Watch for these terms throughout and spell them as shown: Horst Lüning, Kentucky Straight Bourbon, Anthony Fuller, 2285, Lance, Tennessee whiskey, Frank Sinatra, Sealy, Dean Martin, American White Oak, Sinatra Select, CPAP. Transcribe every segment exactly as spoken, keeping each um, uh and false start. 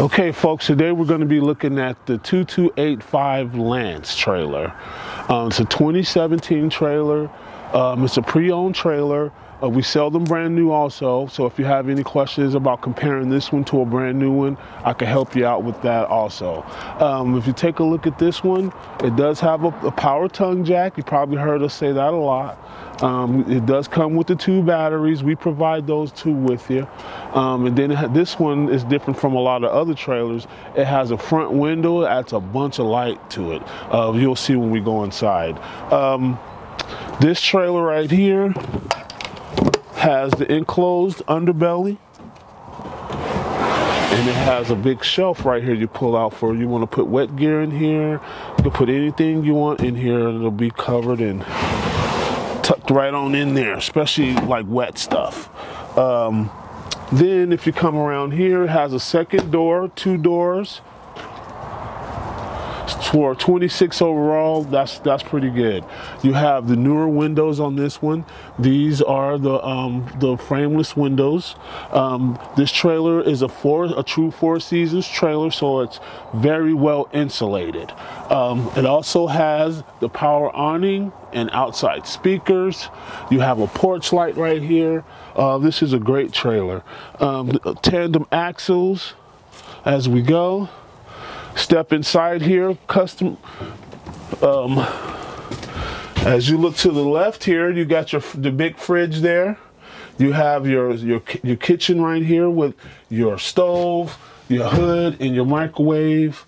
Okay folks, today we're going to be looking at the two two eight five Lance trailer. Um, it's a twenty seventeen trailer. Um, it's a pre-owned trailer. Uh, we sell them brand new also, so if you have any questions about comparing this one to a brand new one, I can help you out with that also. Um, if you take a look at this one, it does have a, a power tongue jack. You probably heard us say that a lot. Um, it does come with the two batteries. We provide those two with you. Um, and then it this one is different from a lot of other trailers. It has a front window. It adds a bunch of light to it. Uh, you'll see when we go inside. Um, this trailer right here has the enclosed underbelly, and it has a big shelf right here you pull out for. You want to put wet gear in here. You can put anything you want in here, and it'll be covered and tucked right on in there, especially like wet stuff. Um, then if you come around here, it has a second door, two doors. For twenty-six overall, that's that's pretty good. You have the newer windows on this one. These are the um, the frameless windows. Um, this trailer is a four a true Four Seasons trailer, so it's very well insulated. Um, it also has the power awning and outside speakers. You have a porch light right here. Uh, this is a great trailer. Um, tandem axles as we go. Step inside here, custom. Um, as you look to the left here, you got your the big fridge there. You have your your your kitchen right here with your stove, your hood, and your microwave.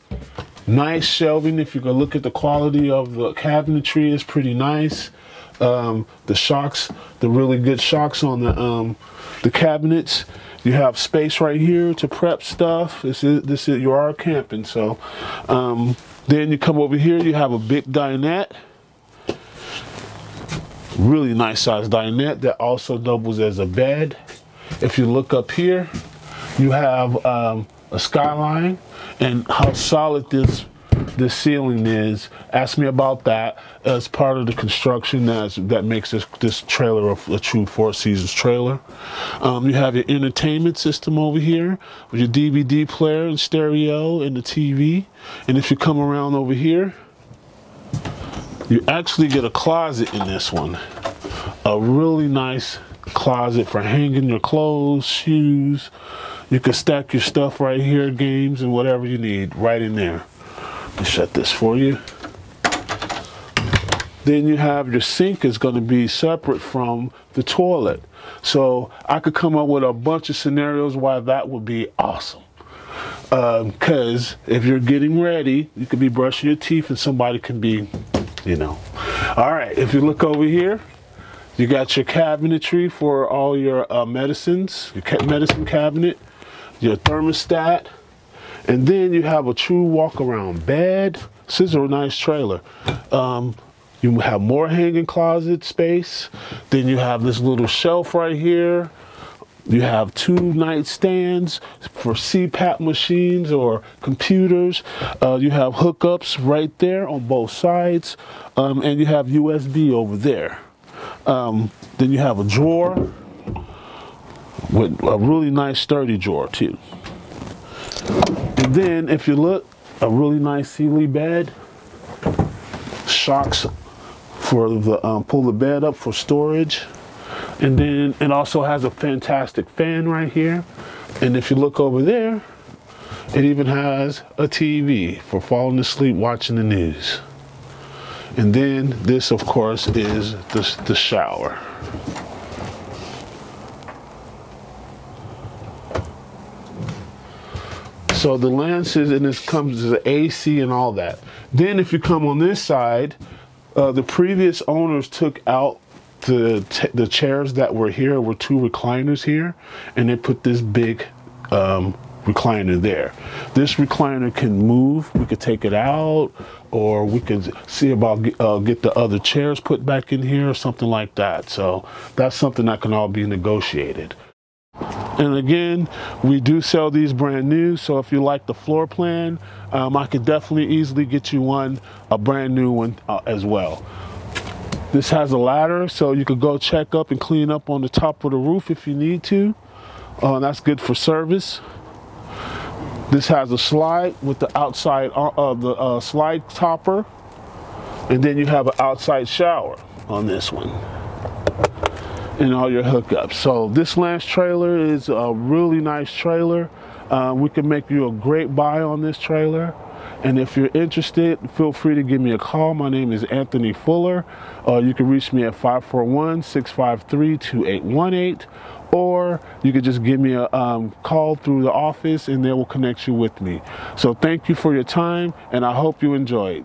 Nice shelving. If you can look at the quality of the cabinetry, it's pretty nice. Um, the shocks, the really good shocks on the um, the cabinets. You have space right here to prep stuff. This is this is you are camping, so um, then you come over here. You have a big dinette, really nice size dinette that also doubles as a bed. If you look up here, you have um, a skyline, and how solid this. The ceiling is. Ask me about that as part of the construction that's, that makes this, this trailer a, a true Four Seasons trailer. Um, you have your entertainment system over here with your D V D player and stereo and the T V. And if you come around over here, you actually get a closet in this one. A really nice closet for hanging your clothes, shoes. You can stack your stuff right here, games and whatever you need right in there. Shut this for you. Then you have your sink is going to be separate from the toilet. So I could come up with a bunch of scenarios why that would be awesome. Because um, if you're getting ready, you could be brushing your teeth and somebody can be, you know. All right, if you look over here, you got your cabinetry for all your uh, medicines, your medicine cabinet, your thermostat. And then you have a true walk-around bed. This is a nice trailer. Um, you have more hanging closet space. Then you have this little shelf right here. You have two nightstands for C PAP machines or computers. Uh, you have hookups right there on both sides. Um, and you have U S B over there. Um, then you have a drawer with a really nice sturdy drawer too. And then, if you look, a really nice Sealy bed, shocks for the um, pull the bed up for storage, and then it also has a fantastic fan right here. And if you look over there, it even has a T V for falling asleep watching the news. And then this, of course, is the, the shower. So the Lance is, and this comes as an A C and all that. Then if you come on this side, uh, the previous owners took out the, t the chairs that were here, were two recliners here, and they put this big um, recliner there. This recliner can move. We could take it out, or we could see about uh, get the other chairs put back in here or something like that. So that's something that can all be negotiated. And again, we do sell these brand new, so if you like the floor plan, um, I could definitely easily get you one, a brand new one uh, as well. This has a ladder, so you could go check up and clean up on the top of the roof if you need to. Uh, that's good for service. This has a slide with the outside of the uh, slide topper, and then you have an outside shower on this one, and all your hookups. So this Lance trailer is a really nice trailer. Uh, we can make you a great buy on this trailer. And if you're interested, feel free to give me a call. My name is Anthony Fuller. Uh, you can reach me at five four one, six five three, two eight one eight, or you could just give me a um, call through the office and they will connect you with me. So thank you for your time, and I hope you enjoyed.